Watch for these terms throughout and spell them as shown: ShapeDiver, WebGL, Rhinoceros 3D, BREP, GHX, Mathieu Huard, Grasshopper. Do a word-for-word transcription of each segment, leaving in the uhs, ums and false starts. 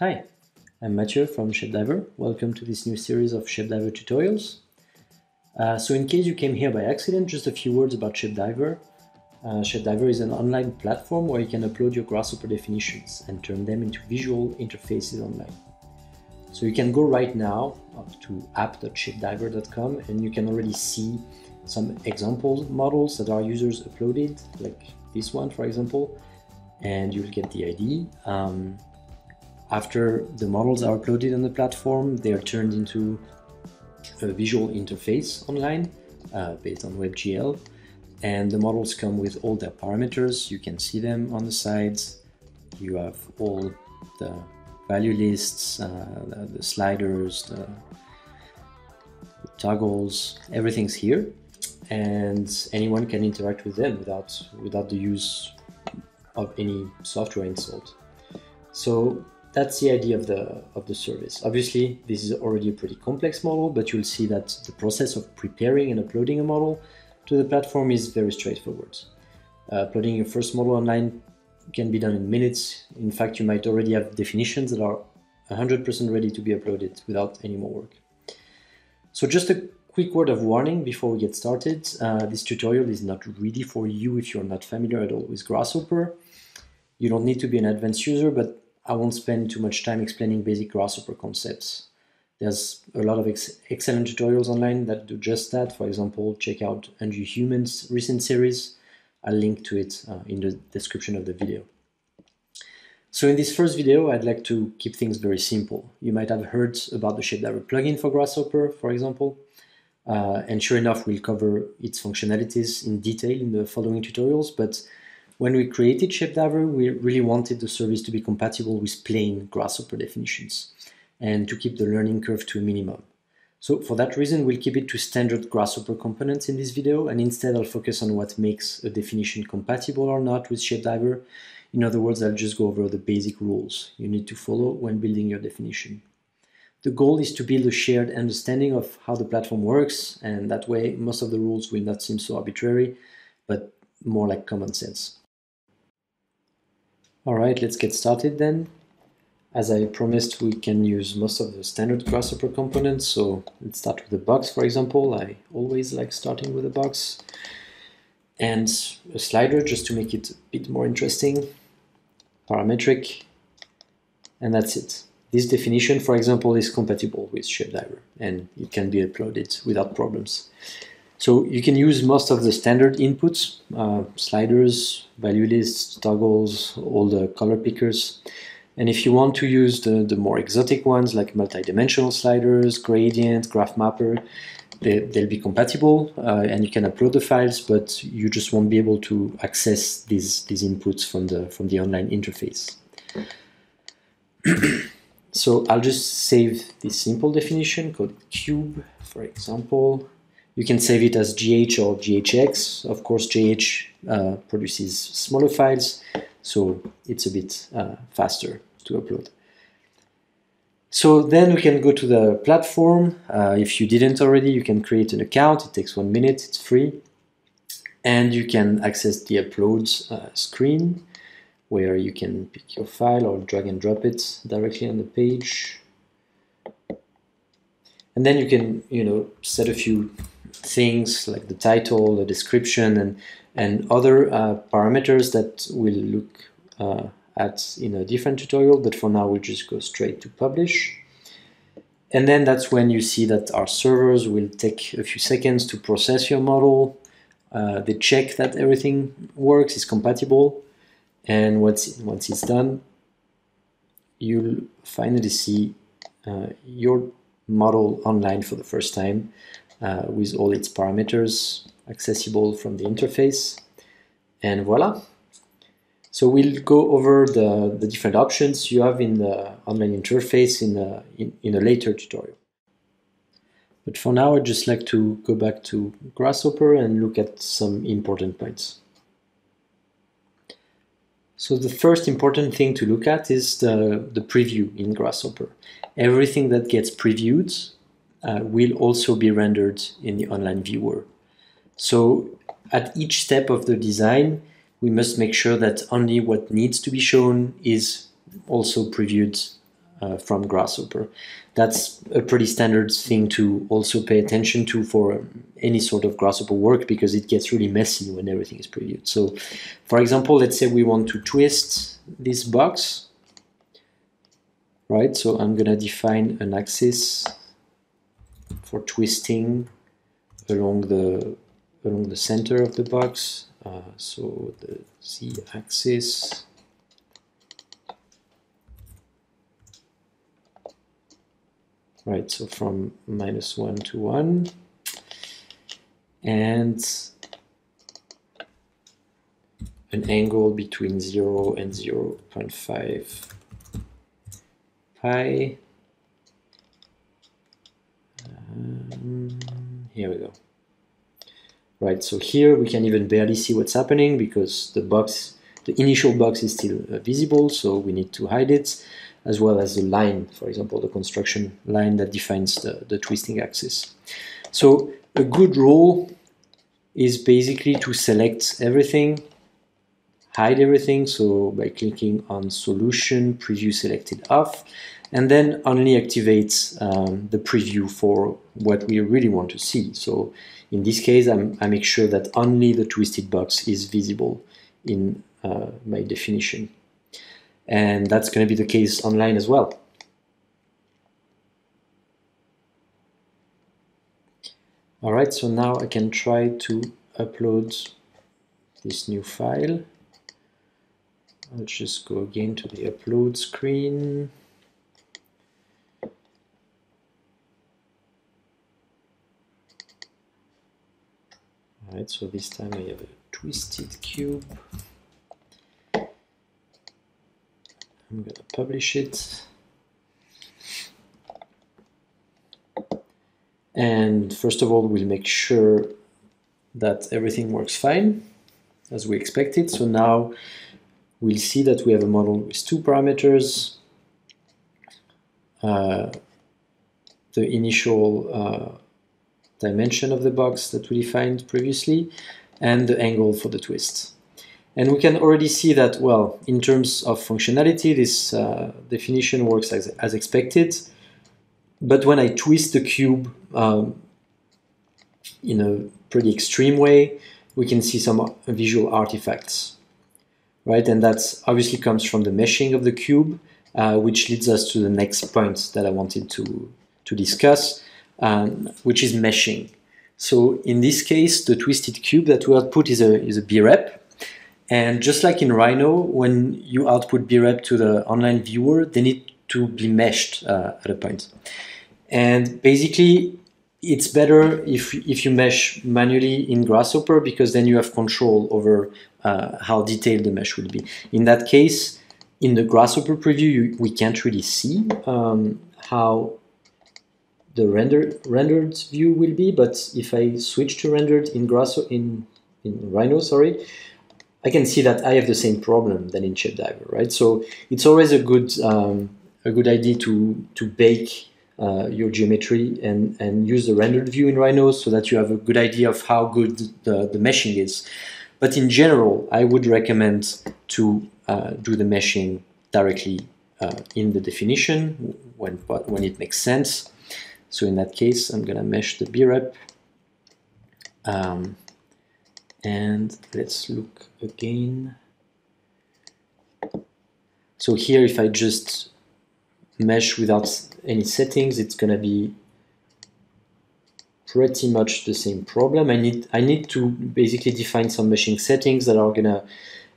Hi, I'm Mathieu from ShapeDiver. Welcome to this new series of ShapeDiver tutorials. Uh, so in case you came here by accident, just a few words about ShapeDiver. Uh, ShapeDiver is an online platform where you can upload your Grasshopper definitions and turn them into visual interfaces online. So you can go right now to app dot shapediver dot com and you can already see some example models that our users uploaded, like this one, for example, and you'll get the I D. Um, After the models are uploaded on the platform, they are turned into a visual interface online uh, based on WebGL, and the models come with all their parameters. You can see them on the sides. You have all the value lists, uh, the, the sliders, the, the toggles, everything's here, and anyone can interact with them without, without the use of any software installed. So that's the idea of the, of the service. Obviously, this is already a pretty complex model, but you'll see that the process of preparing and uploading a model to the platform is very straightforward. Uh, uploading your first model online can be done in minutes. In fact, you might already have definitions that are one hundred percent ready to be uploaded without any more work. So just a quick word of warning before we get started. Uh, this tutorial is not really for you if you're not familiar at all with Grasshopper. You don't need to be an advanced user, but I won't spend too much time explaining basic Grasshopper concepts. There's a lot of ex excellent tutorials online that do just that. For example, check out Unju Human's recent series. I'll link to it uh, in the description of the video. So in this first video, I'd like to keep things very simple. You might have heard about the ShapeDiver plugin for Grasshopper, for example. Uh, and sure enough, we'll cover its functionalities in detail in the following tutorials, but when we created ShapeDiver, we really wanted the service to be compatible with plain Grasshopper definitions and to keep the learning curve to a minimum. So for that reason, we'll keep it to standard Grasshopper components in this video, and instead I'll focus on what makes a definition compatible or not with ShapeDiver. In other words, I'll just go over the basic rules you need to follow when building your definition. The goal is to build a shared understanding of how the platform works, and that way most of the rules will not seem so arbitrary, but more like common sense. All right, let's get started then. As I promised, we can use most of the standard Grasshopper components. So let's start with the box, for example. I always like starting with a box. And a slider, just to make it a bit more interesting. Parametric. And that's it. This definition, for example, is compatible with ShapeDiver, and it can be uploaded without problems. So you can use most of the standard inputs, uh, sliders, value lists, toggles, all the color pickers. And if you want to use the, the more exotic ones like multi-dimensional sliders, gradient, graph mapper, they, they'll be compatible uh, and you can upload the files, but you just won't be able to access these, these inputs from the, from the online interface. So I'll just save this simple definition, called cube, for example. You can save it as G H or G H X. Of course, G H uh, produces smaller files, so it's a bit uh, faster to upload. So then we can go to the platform. Uh, if you didn't already, you can create an account. It takes one minute, it's free. And you can access the upload uh, screen, where you can pick your file or drag and drop it directly on the page. And then you can, you know, set a few things like the title, the description, and and other uh, parameters that we'll look uh, at in a different tutorial, but for now we'll just go straight to publish. And then that's when you see that our servers will take a few seconds to process your model. Uh, they check that everything works, is compatible, and once, once it's done, you'll finally see uh, your model online for the first time, Uh, with all its parameters accessible from the interface, and voila. So we'll go over the, the different options you have in the online interface in a, in, in a later tutorial. But for now, I'd just like to go back to Grasshopper and look at some important points. So the first important thing to look at is the, the preview in Grasshopper. Everything that gets previewed Uh, will also be rendered in the online viewer. So at each step of the design, we must make sure that only what needs to be shown is also previewed uh, from Grasshopper. That's a pretty standard thing to also pay attention to for any sort of Grasshopper work, because it gets really messy when everything is previewed. So, for example, let's say we want to twist this box, right? So I'm going to define an axis for twisting along the along the center of the box. Uh, so the z-axis right, so from minus one to one, and an angle between zero and zero point five pi. Um, here we go. Right, so here we can even barely see what's happening because the box, the initial box is still uh, visible, so we need to hide it, as well as the line, for example, the construction line that defines the, the twisting axis. So a good rule is basically to select everything, hide everything, so by clicking on Solution, Preview Selected Off, and then only activate um, the preview for what we really want to see. So in this case, I'm, I make sure that only the twisted box is visible in uh, my definition. And that's going to be the case online as well. All right, so now I can try to upload this new file. I'll just go again to the upload screen. Alright, so this time I have a twisted cube. I'm going to publish it. And first of all, we'll make sure that everything works fine as we expected. So now we'll see that we have a model with two parameters. Uh, the initial uh, dimension of the box that we defined previously, and the angle for the twist. And we can already see that, well, in terms of functionality, this uh, definition works as, as expected. But when I twist the cube um, in a pretty extreme way, we can see some visual artifacts, right? And that's obviously comes from the meshing of the cube, uh, which leads us to the next point that I wanted to, to discuss, Um, which is meshing. So in this case, the twisted cube that we output is a, is a B REP. And just like in Rhino, when you output B REP to the online viewer, they need to be meshed uh, at a point. And basically, it's better if, if you mesh manually in Grasshopper, because then you have control over uh, how detailed the mesh will be. In that case, in the Grasshopper preview, you, we can't really see um, how the render, rendered view will be, but if I switch to rendered in Grasso, in, in Rhino, sorry, I can see that I have the same problem than in ShapeDiver, right? So it's always a good um, a good idea to to bake uh, your geometry and and use the rendered view in Rhino so that you have a good idea of how good the, the meshing is. But in general, I would recommend to uh, do the meshing directly uh, in the definition when when it makes sense. So in that case, I'm going to mesh the B REP. Um, and let's look again. So here, if I just mesh without any settings, it's going to be pretty much the same problem. I need, I need to basically define some meshing settings that are going to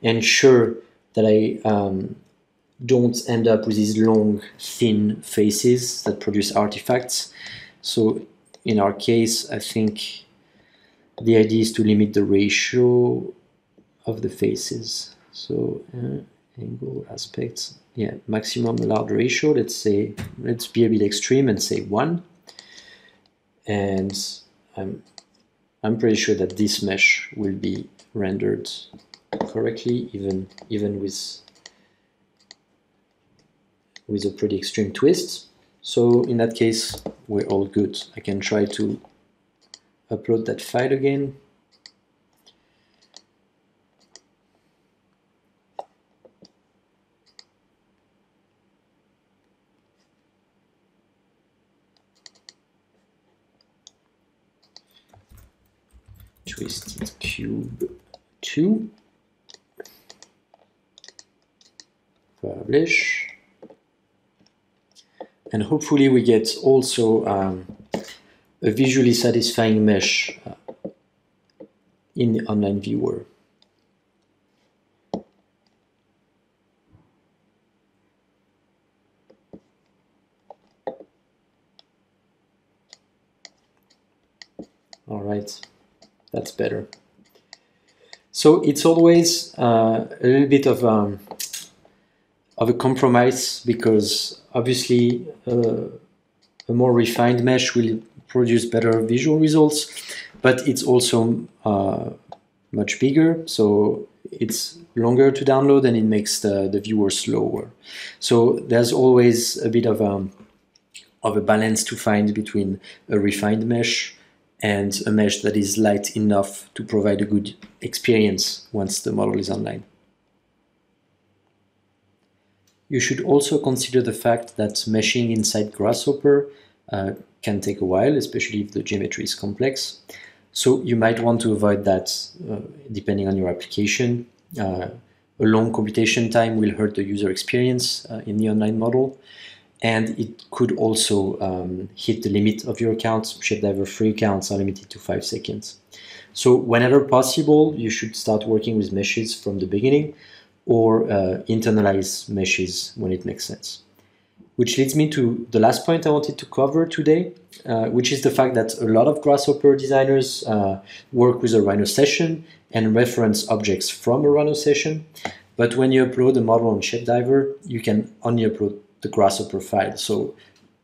ensure that I um, don't end up with these long, thin faces that produce artifacts. So in our case, I think the idea is to limit the ratio of the faces. So uh, angle, aspects, yeah, maximum allowed ratio, let's say, let's be a bit extreme and say one. And I'm, I'm pretty sure that this mesh will be rendered correctly, even, even with with a pretty extreme twist. So in that case, we're all good. I can try to upload that file again. twisted cube two, publish, and hopefully we get also um, a visually satisfying mesh in the online viewer. All right, that's better. So it's always uh, a little bit of um, of a compromise, because obviously uh, a more refined mesh will produce better visual results, but it's also uh, much bigger, so it's longer to download and it makes the, the viewer slower. So there's always a bit of a, of a balance to find between a refined mesh and a mesh that is light enough to provide a good experience once the model is online. You should also consider the fact that meshing inside Grasshopper uh, can take a while, especially if the geometry is complex. So you might want to avoid that uh, depending on your application. Uh, a long computation time will hurt the user experience uh, in the online model, and it could also um, hit the limit of your accounts. ShapeDiver free accounts are limited to five seconds. So whenever possible, you should start working with meshes from the beginning, or uh, internalize meshes when it makes sense. Which leads me to the last point I wanted to cover today, uh, which is the fact that a lot of Grasshopper designers uh, work with a Rhino session and reference objects from a Rhino session. But when you upload a model on ShapeDiver, you can only upload the Grasshopper file. So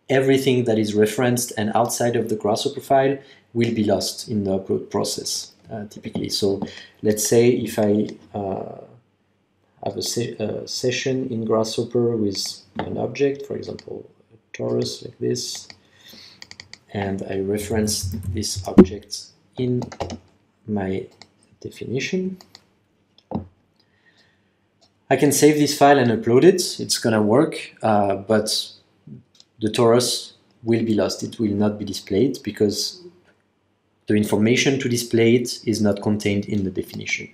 everything that is referenced and outside of the Grasshopper file will be lost in the upload process, uh, typically. So let's say if I uh, have a se uh, session in Grasshopper with an object, for example, a torus like this, and I reference this object in my definition. I can save this file and upload it. It's gonna work, uh, but the torus will be lost. It will not be displayed because the information to display it is not contained in the definition.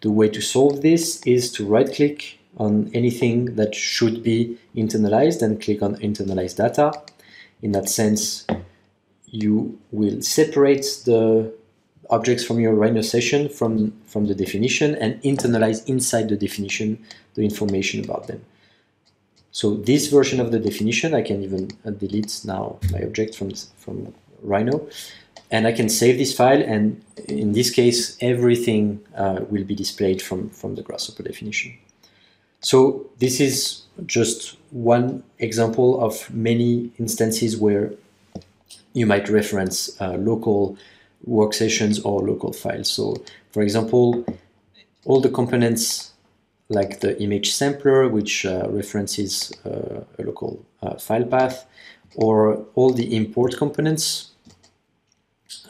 The way to solve this is to right-click on anything that should be internalized and click on Internalize Data. In that sense, you will separate the objects from your Rhino session from, from the definition and internalize inside the definition the information about them. So this version of the definition, I can even delete now my object from, from Rhino. And I can save this file, and in this case, everything uh, will be displayed from, from the Grasshopper definition. So this is just one example of many instances where you might reference uh, local work sessions or local files. So for example, all the components like the image sampler, which uh, references uh, a local uh, file path, or all the import components.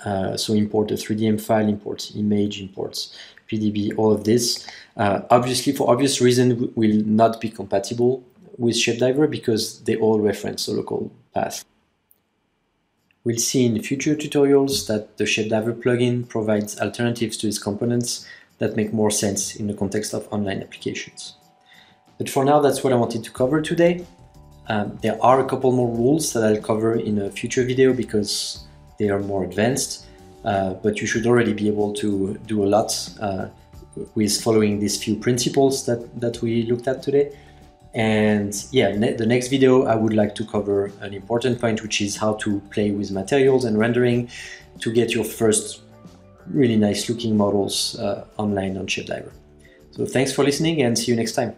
Uh, so import a three D M file, import image, imports P D B, all of this. Uh, obviously, for obvious reasons, will not be compatible with ShapeDiver because they all reference a local path. We'll see in future tutorials that the ShapeDiver plugin provides alternatives to its components that make more sense in the context of online applications. But for now, that's what I wanted to cover today. Um, there are a couple more rules that I'll cover in a future video because they are more advanced, uh, but you should already be able to do a lot uh, with following these few principles that, that we looked at today. And yeah, ne the next video I would like to cover an important point, which is how to play with materials and rendering to get your first really nice looking models uh, online on ShapeDiver. So thanks for listening and see you next time.